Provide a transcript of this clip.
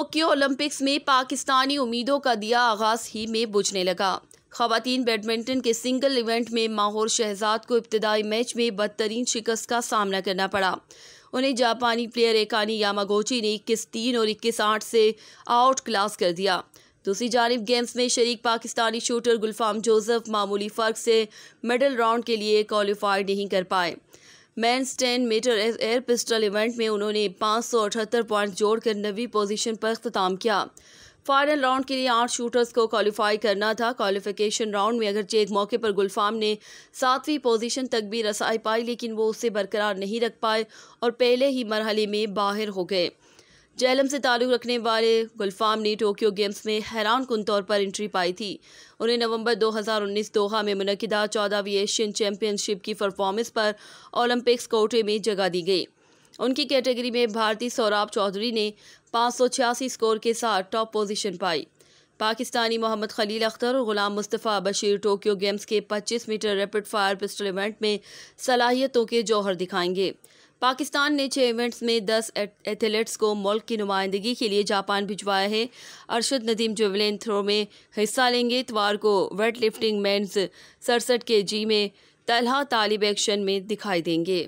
Tokyo Olympics में पाकिस्तानी उम्मीदों का दिया आगाज़ ही में बुझने लगा। ख़वातीन बैडमिंटन के सिंगल इवेंट में माहौर शहजाद को इब्तदाई मैच में बदतरीन शिकस्त का सामना करना पड़ा। उन्हें जापानी प्लेयर एकानी यामागोची ने 21-3 और 21-8 से आउट क्लास कर दिया। दूसरी जानिब गेम्स में शरीक पाकिस्तानी शूटर गुलफाम जोसफ मामूली फ़र्क से मेडल राउंड के लिए क्वालिफाई नहीं कर पाए। Men's 10 metre air pistol event में उन्होंने 578 पॉइंट जोड़कर 9वीं पोजीशन पर ख़त्म किया। फाइनल राउंड के लिए 8 शूटर्स को क्वालिफाई करना था। क्वालिफिकेशन राउंड में अगरचे एक मौके पर गुलफाम ने 7वीं पोजीशन तक भी रसाई पाई, लेकिन वो उसे बरकरार नहीं रख पाए और पहले ही मरहले में बाहर हो गए। जहलम से ताल्लुक़ रखने वाले गुलफाम ने टोक्यो गेम्स में हैरानकुन तौर पर एंट्री पाई थी। उन्हें नवंबर 2019 दोहा में मुनक़िदा 14वीं एशियन चैम्पियनशिप की परफॉर्मेंस पर ओलंपिक्स कोटे में जगह दी गई। उनकी कैटेगरी में भारतीय सौरभ चौधरी ने 586 स्कोर के साथ टॉप पोजीशन पाई। पाकिस्तानी मोहम्मद खलील अख्तर और गुलाम मुस्तफ़ा बशीर टोक्यो गेम्स के 25 metre rapid fire pistol event में सलाहियतों के जौहर दिखाएंगे। पाकिस्तान ने 6 इवेंट्स में 10 एथलीट्स को मुल्क की नुमाइंदगी के लिए जापान भिजवाया है। अरशद नदीम जेवलिन थ्रो में हिस्सा लेंगे। इतवार को वेट लिफ्टिंग मेंस 67 kg में तलहा तालिब एक्शन में दिखाई देंगे।